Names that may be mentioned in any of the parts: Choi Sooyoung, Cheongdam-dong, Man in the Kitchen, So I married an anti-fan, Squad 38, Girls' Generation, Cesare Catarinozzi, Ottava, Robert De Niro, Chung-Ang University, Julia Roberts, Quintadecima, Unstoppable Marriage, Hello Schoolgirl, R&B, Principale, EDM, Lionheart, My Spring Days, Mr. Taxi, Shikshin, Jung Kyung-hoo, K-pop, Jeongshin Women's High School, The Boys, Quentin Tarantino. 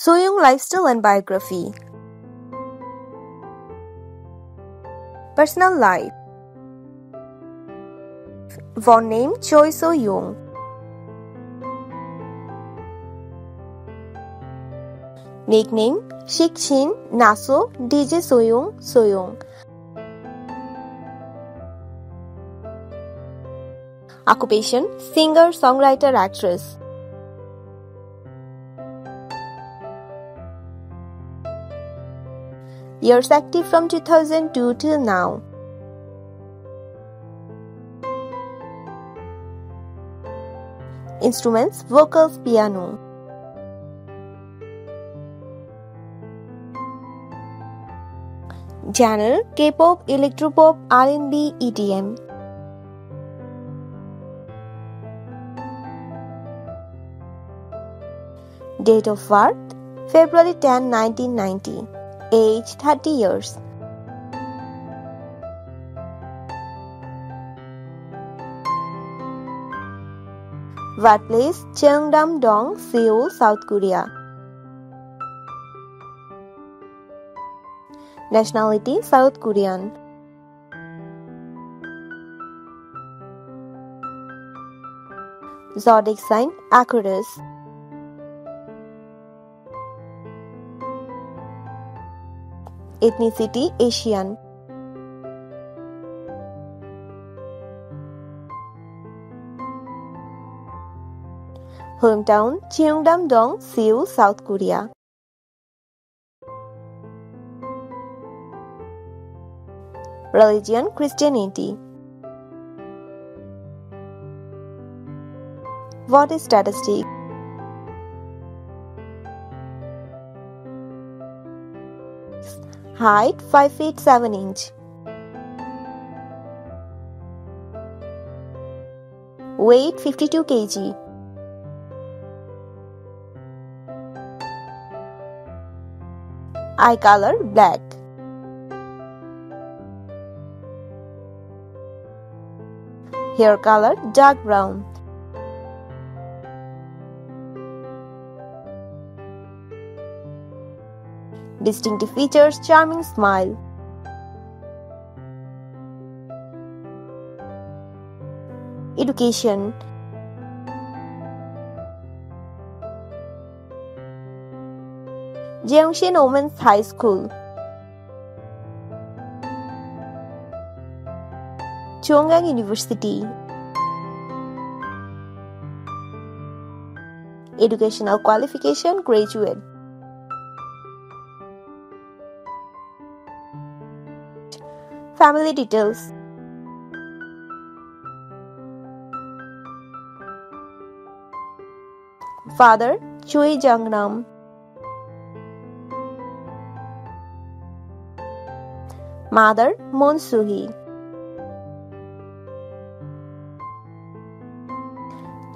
Sooyoung lifestyle and biography. Personal life. Born name Choi Sooyoung. Nickname Shikshin, Naso, DJ Sooyoung, Sooyoung. Occupation singer, songwriter, actress. Years active from 2002 till now. Instruments, vocals, piano. Genre, K-pop, electropop, R&B, EDM. Date of birth, February 10, 1990. Age, 30 years. Workplace, Cheongdam-dong, Seoul, South Korea. Nationality, South Korean. Zodiac sign, Aquarius. Ethnicity, Asian. Hometown, Cheongdam-dong, Seoul, South Korea. Religion, Christianity. What is statistic? Height, 5 feet 7 inch. Weight, 52 kg. Eye color, black. Hair color, dark brown. Distinctive features, charming smile. Education. Jeongshin Women's High School. Chung-Ang University. Educational qualification, graduate. Family details. Father, Choi Jung-nam. Mother, Moon Soo-hee.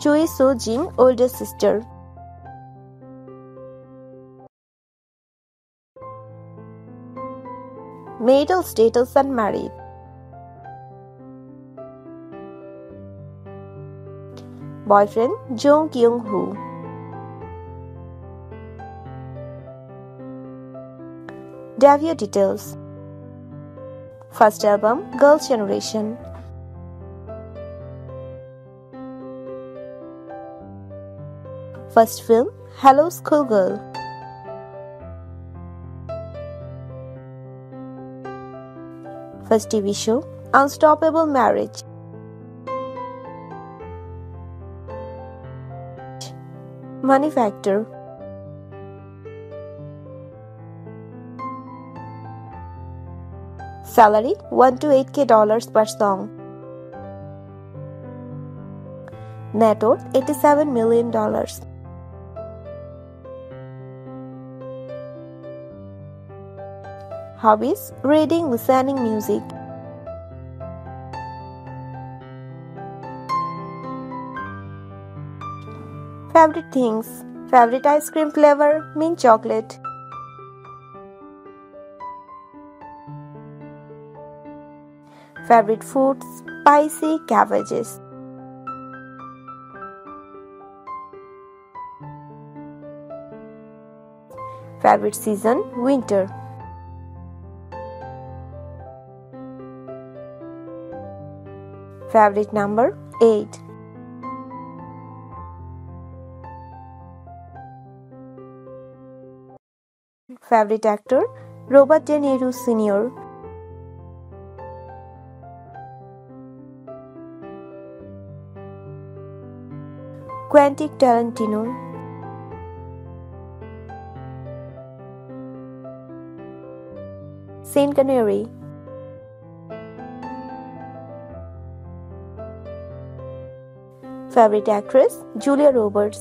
Choi So-jin, older sister. Marital status, unmarried. Boyfriend, Jung Kyung-hoo. Debut details. First album, Girls' Generation. First film, Hello Schoolgirl. First TV show, Unstoppable Marriage. Money factor. Salary, $1 to $8K per song. Net worth, $87 million. Hobbies, reading, listening, music. Favorite things, favorite ice cream flavor, mint chocolate. Favorite foods, spicy cabbages. Favorite season: winter. Favorite number: 8. Favorite actor: Robert De Niro Sr. Quentin Tarantino. Saint Canary. Favorite actress: Julia Roberts.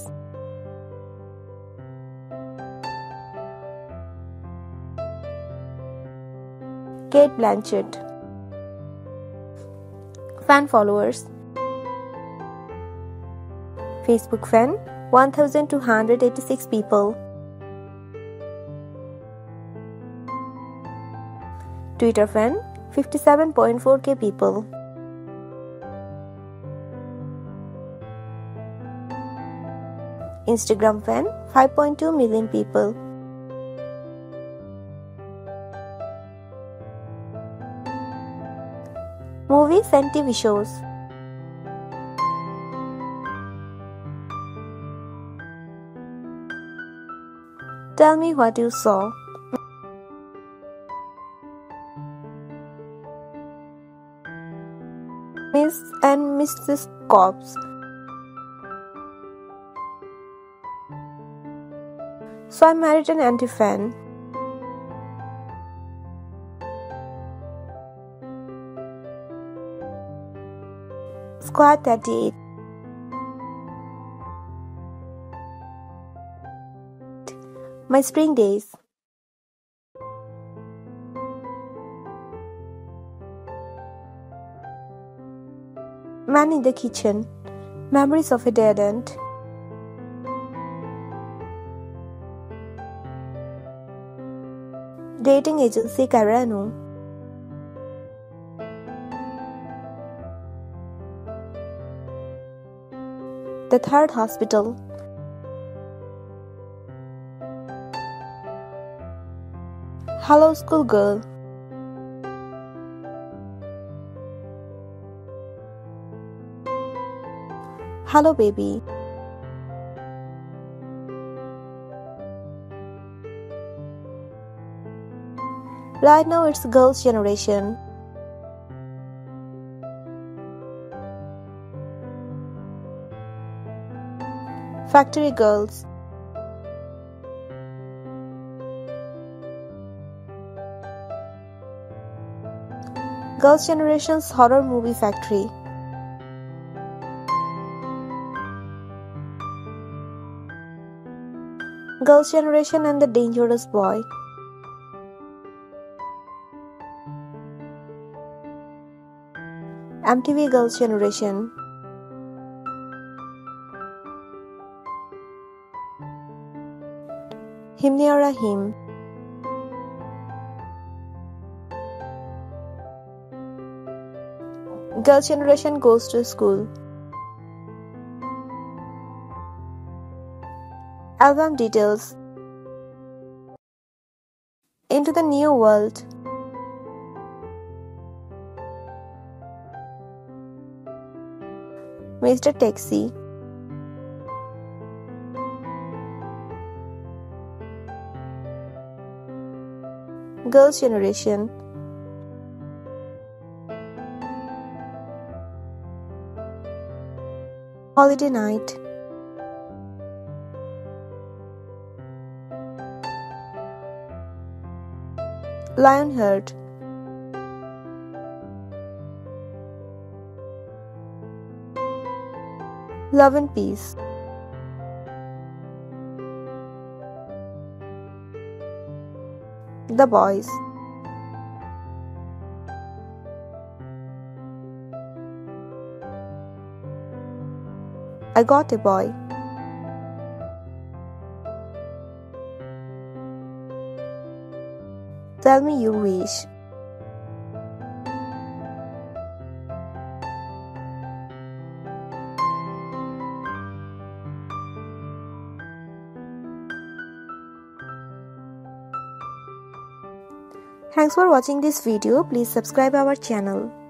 Kate Blanchett. Fan followers: Facebook fan 1286 people. Twitter fan 57.4k people. Instagram fan 5.2 million people. Movies and TV shows. Tell me what you saw. Miss and Mrs. Cobbs. So I Married an Anti-Fan. Squad 38. My Spring Days. Man in the Kitchen. Memories of a Dead End. Dating Agency Carano. The Third Hospital. Hello Schoolgirl. Hello Baby. Right now it's Girls' Generation. Factory Girls. Girls' Generation's Horror Movie Factory. Girls' Generation and the Dangerous Boy. MTV Girls' Generation. Himniara Him. Girls' Generation Goes to School. Album details: Into the New World, Mr. Taxi, Girls' Generation, Holiday Night, Lionheart, Love and Peace, The Boys, I Got a Boy, Tell Me You Wish, Thanks for watching this video. Please subscribe our channel.